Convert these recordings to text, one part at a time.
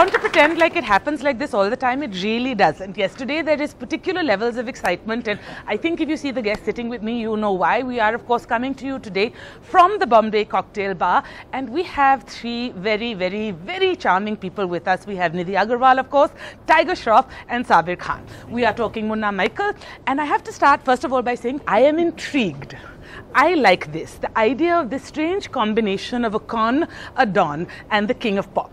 want to pretend like it happens like this all the time. It really doesn't. Yesterday, there is particular levels of excitement. And I think if you see the guests sitting with me, you know why. We are, of course, coming to you today from the Bombay Cocktail Bar. And we have three very, very, very charming people with us. We have Nidhi Agarwal, of course, Tiger Shroff and Sabir Khan. We are talking Munna Michael. And I have to start, first of all, by saying I am intrigued. I like this, the idea of this strange combination of a con, a don and the king of pop.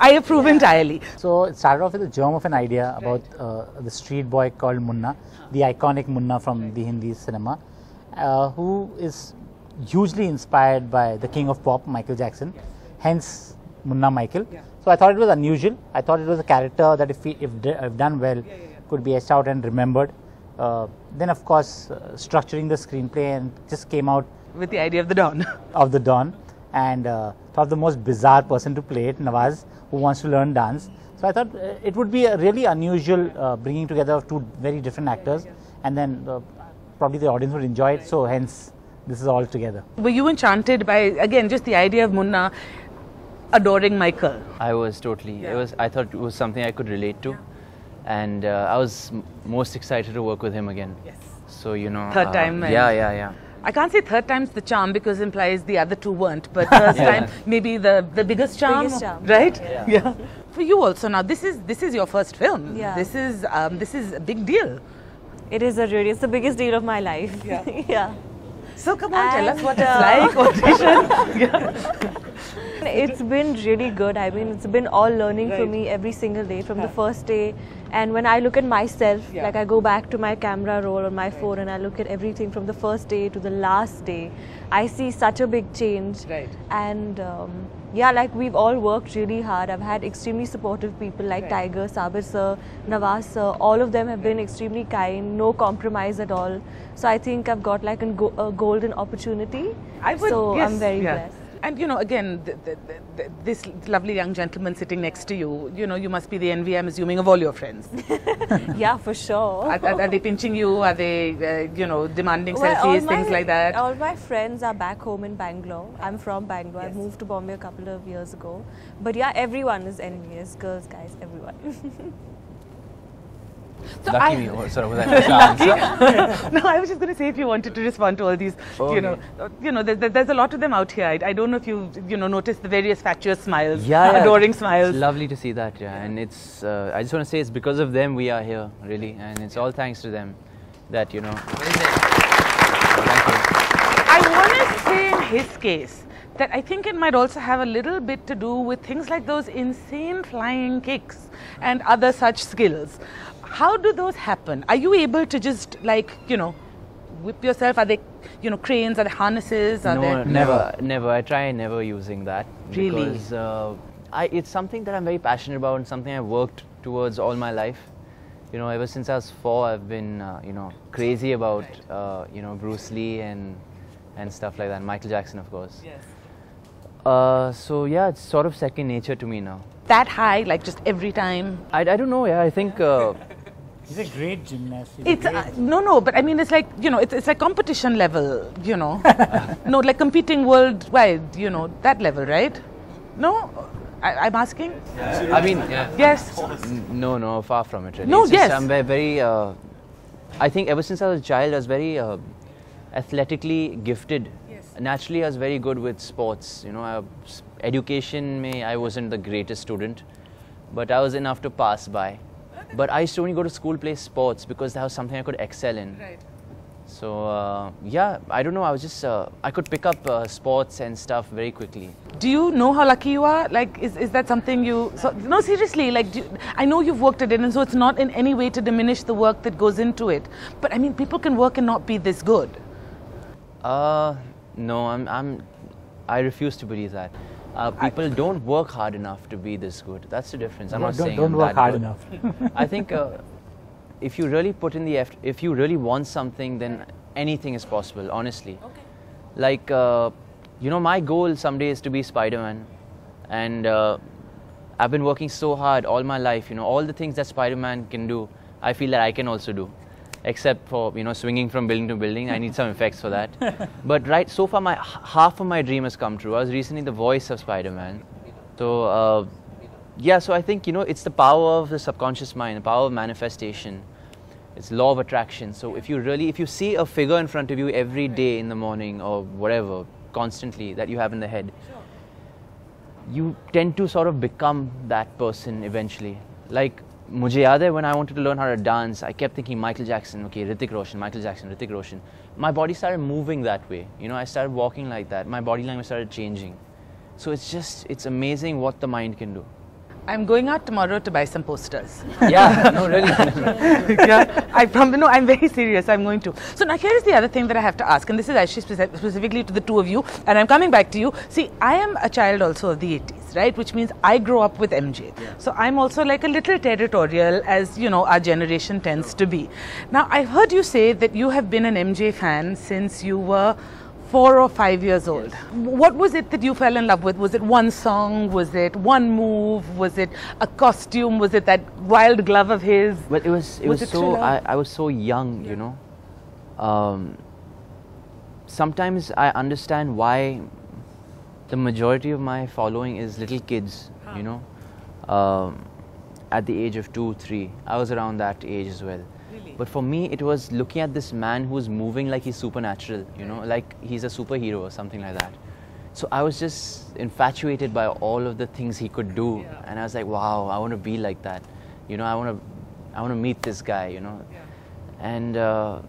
I approve entirely. So it started off with the germ of an idea about the street boy called Munna, the iconic Munna from the Hindi cinema, who is hugely inspired by the king of pop, Michael Jackson, hence Munna Michael. So I thought it was unusual. I thought it was a character that if done well could be etched out and remembered. Then of course structuring the screenplay and just came out with the idea of the Don. Of the Don and thought the most bizarre person to play it, Nawaz, who wants to learn dance. So I thought it would be a really unusual bringing together of two very different actors and then probably the audience would enjoy it, so hence this is all together. Were you enchanted by, again, just the idea of Munna adoring Michael? I was totally, I thought it was something I could relate to. And I was most excited to work with him again. Yes. So, you know. Third time. Yeah. I can't say third time's the charm because it implies the other two weren't. But first time, maybe the biggest charm. Biggest charm. Right? Yeah. For you also now, this is your first film. Yeah. This is a big deal. It is it's the biggest deal of my life. Yeah. So come on, tell us what it's like, audition. It's been really good. I mean, it's been all learning for me every single day from the first day. And when I look at myself, like I go back to my camera roll on my phone and I look at everything from the first day to the last day. I see such a big change. And yeah, like we've all worked really hard. I've had extremely supportive people like Tiger, Sabir sir, Nawaz sir. All of them have been extremely kind, no compromise at all. So I think I've got like a golden opportunity. I'm very blessed. And you know, again, this lovely young gentleman sitting next to you, you know, you must be the envy, I'm assuming, of all your friends. Yeah, for sure. Are they pinching you? Are they, you know, demanding selfies, things like that? All my friends are back home in Bangalore. I'm from Bangalore. I moved to Bombay a couple of years ago. But yeah, everyone is envious. Girls, guys, everyone. So No, I was just going to say if you wanted to respond to all these, you know, there's a lot of them out here. I don't know if you, noticed the various fatuous smiles, adoring smiles. It's lovely to see that, and it's, I just want to say it's because of them we are here, really, and it's all thanks to them that, you know. I want to say in his case, that I think it might also have a little bit to do with things like those insane flying kicks and other such skills. How do those happen? Are you able to just like, you know, whip yourself? Are they, you know, cranes? Are they harnesses? Are no, never. I try never using that. Really? Because it's something that I'm very passionate about and something I've worked towards all my life. You know, ever since I was 4, I've been, you know, crazy about, you know, Bruce Lee and stuff like that. Michael Jackson, of course. Yes. So yeah, it's sort of second nature to me now. That high, like just every time? I don't know, I think... He's a great gymnast. No, but I mean, it's like, you know, it's like competition level, you know. No, like competing worldwide, you know, that level, right? No? I'm asking? Yeah. I mean, yes. No, far from it, really. No, it's just, I'm very... I think ever since I was a child, I was very athletically gifted. Naturally, I was very good with sports. You know, education, I wasn't the greatest student, but I was enough to pass by. But I used to only go to school, play sports because that was something I could excel in. Right. So yeah, I don't know. I was just I could pick up sports and stuff very quickly. Do you know how lucky you are? Like, is that something you? So, no, seriously. Like, I know you've worked at it, and so it's not in any way to diminish the work that goes into it. But I mean, people can work and not be this good. No, I refuse to believe that. People don't work hard enough to be this good. That's the difference. I'm not saying don't work hard enough. I think if you really put in the effort, if you really want something, then anything is possible, honestly. Okay. Like, you know, my goal someday is to be Spider-Man. And I've been working so hard all my life. You know, all the things that Spider-Man can do, I feel that I can also do. Except for, you know, swinging from building to building. I need some effects for that. But right, so far, half of my dream has come true. I was recently the voice of Spider-Man. So Yeah, so I think, you know, it's the power of the subconscious mind, the power of manifestation. It's law of attraction. So if you see a figure in front of you every day in the morning or whatever, constantly, that you have in the head, you tend to sort of become that person eventually. Like, mujhe yaad hai when I wanted to learn how to dance, I kept thinking Michael Jackson, okay, Hrithik Roshan, Michael Jackson, Hrithik Roshan. My body started moving that way. You know, I started walking like that. My body language started changing. So it's amazing what the mind can do. I'm going out tomorrow to buy some posters. Yeah, no, really. Yeah, I'm very serious. I'm going to. So now here is the other thing that I have to ask, and this is actually specifically to the two of you, and I'm coming back to you. See, I am a child also of the 80s, right? Which means I grew up with MJ. Yeah. So I'm also like a little territorial, as you know, our generation tends to be. Now, I've heard you say that you have been an MJ fan since you were 4 or 5 years old. Yes. What was it that you fell in love with? Was it one song? Was it one move? Was it a costume? Was it that wild glove of his? Well, it was so, I was so young, yeah. You know. Sometimes I understand why the majority of my following is little kids, huh. You know. At the age of 2, 3, I was around that age as well. But for me, it was looking at this man who's moving like he's supernatural, you know, like he's a superhero or something like that. So I was just infatuated by all of the things he could do. Yeah. And I was like, wow, I want to be like that. You know, I want to meet this guy, you know. Yeah. And so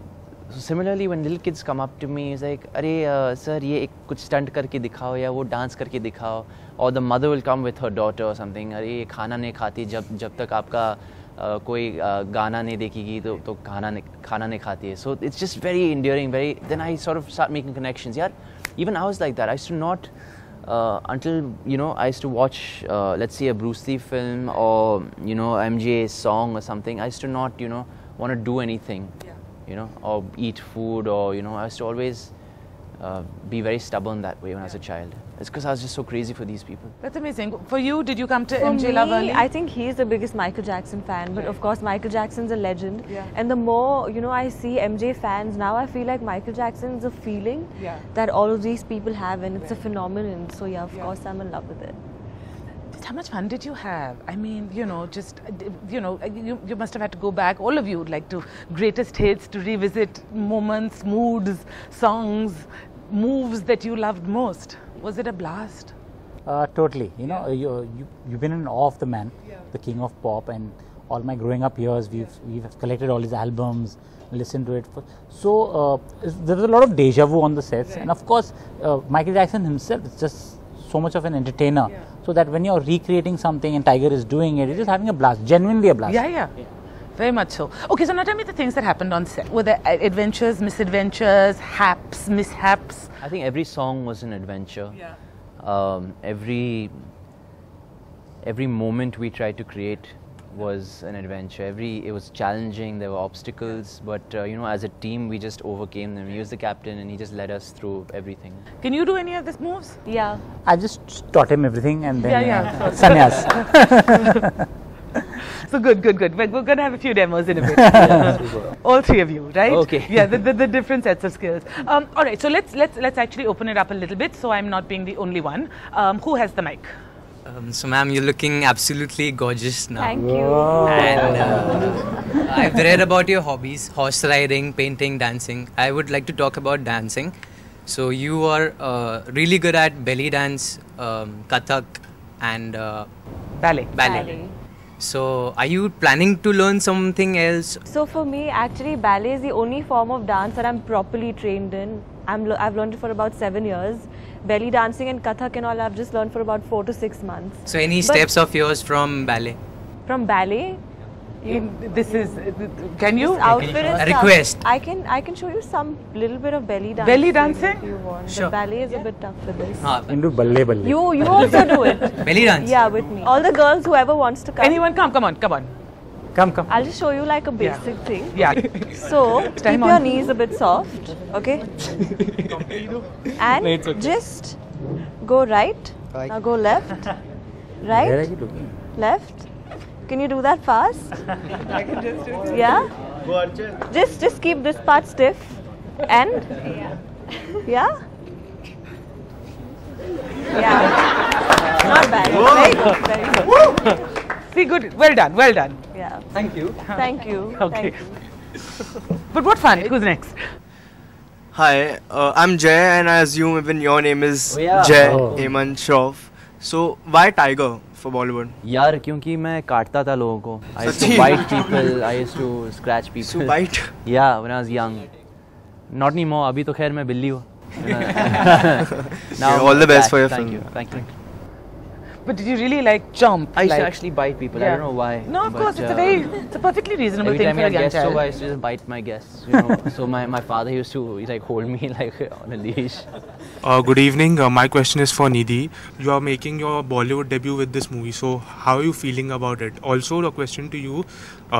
similarly, when little kids come up to me, it's like, "Arey, sir, ye ek kuch stunt karke dikhao ya wo dance karke dikhao." Or the mother will come with her daughter or something. "Arey, ye khana nahi khati jab tak aapka koi gaana nahi dekhegi to khana nahi khati hai." So it's just very endearing. Then I sort of start making connections. Yeah, even I was like that. I used to not until, you know, I used to watch let's say a Bruce Lee film or, you know, MJ song or something. I used to not, you know, want to do anything, yeah. You know, or eat food, or, you know, I used to always be very stubborn that way when, yeah, I was a child. It's because I was just so crazy for these people. That's amazing. For you, did you come to MJ love early? I think he's the biggest Michael Jackson fan. But of course, Michael Jackson's a legend. Yeah. And the more, you know, I see MJ fans now, I feel like Michael Jackson's a feeling, yeah, that all of these people have, and it's, right, a phenomenon. So yeah, of, yeah, course, I'm in love with it. How much fun did you have? I mean, you know, just, you know, you must have had to go back, all of you, like to greatest hits, to revisit moments, moods, songs, moves that you loved most. Was it a blast? Totally. You know, you've been in awe of the man, yeah, the king of pop, and all my growing up years, we've collected all his albums, listened to it. There's a lot of deja vu on the sets, right, and of course, Michael Jackson himself is just so much of an entertainer, yeah, so that when you're recreating something and Tiger is doing it, you're just having a blast, genuinely a blast. Yeah, yeah, yeah. Very much so. Okay, so now tell me the things that happened on set. Were there adventures, misadventures, haps, mishaps? I think every song was an adventure. Yeah. Every moment we tried to create was an adventure. It was challenging, there were obstacles, but you know, as a team, we just overcame them. He was the captain and he just led us through everything. Can you do any of these moves? Yeah. I just taught him everything and then, yeah, sannyas. So good. We're going to have a few demos in a bit. Yeah. All three of you, right? Okay. Yeah, the different sets of skills. All right, so let's actually open it up a little bit so I'm not being the only one. Who has the mic? So ma'am, you're looking absolutely gorgeous now. Thank you. Whoa. And I've read about your hobbies, horse riding, painting, dancing. I would like to talk about dancing. So you are really good at belly dance, Kathak and ballet. So are you planning to learn something else? So for me, actually ballet is the only form of dance that I'm properly trained in. I've learned it for about 7 years. Belly dancing and Kathak and all I've just learned for about 4 to 6 months. So any steps of yours from ballet? From ballet? Can you? Request. I can show you some little bit of belly dancing. Belly dancing? If you want. Sure. The ballet is, yeah, a bit tough for this. You can do balle. You also do it. Belly dance? Yeah, with me. All the girls, whoever wants to come. Anyone come, come on. I'll just show you like a basic, yeah, thing. Yeah. So, keep your knees a bit soft, okay? And no, okay, just go right, now go left, right, left. Can you do that fast? I can just do it. Yeah? Just keep this part stiff and... Yeah? Yeah. Not bad. Very good. Very good. Woo! See, good. Well done. Well done. Yeah. Thank you. Thank you. Okay. Thank you. But what fun? Who's next? Hi, I'm Jay, and I assume even your name is Jay Eman Shroff. So why Tiger for Bollywood? यार क्योंकि मैं काटता था लोगों को. I used to bite people. I used to scratch people. So bite? Yeah, when I was young. Not anymore. अभी तो खैर मैं बिल्ली हूँ. Now all the best for your film. Thank you. Thank you. But did you really like jump? I used to actually bite people. I don't know why. No, of course, it's a perfectly reasonable thing for a young child. So I used to just bite my guests. You know, so my father used to like hold me like on a leash. Good evening. My question is for Nidhi. You are making your Bollywood debut with this movie. So how are you feeling about it? Also, a question to you.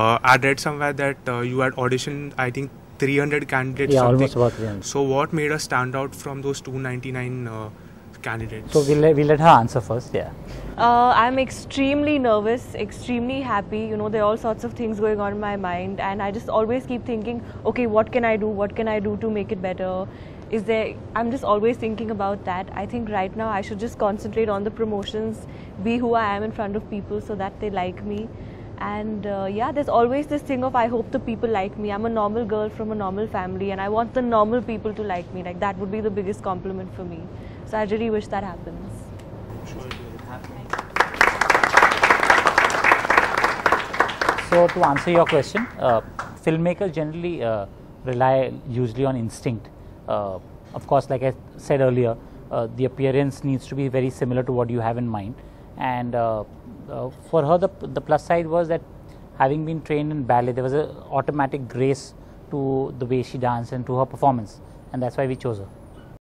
I read somewhere that you had auditioned, I think, 300 candidates. Yeah, almost about 300. So what made us stand out from those 299? Candidates. So we'll let her answer first, yeah. I'm extremely nervous, extremely happy, you know, there are all sorts of things going on in my mind and I just always keep thinking, okay, what can I do to make it better? Is there, I'm just always thinking about that. I think right now I should just concentrate on the promotions, be who I am in front of people so that they like me. And yeah, there's always this thing of I hope the people like me. I'm a normal girl from a normal family and I want the normal people to like me. Like that would be the biggest compliment for me. So I really wish that happens. So to answer your question, filmmakers generally rely usually on instinct. Of course, like I said earlier, the appearance needs to be very similar to what you have in mind. And for her, the plus side was that having been trained in ballet, there was an automatic grace to the way she danced and to her performance. And that's why we chose her.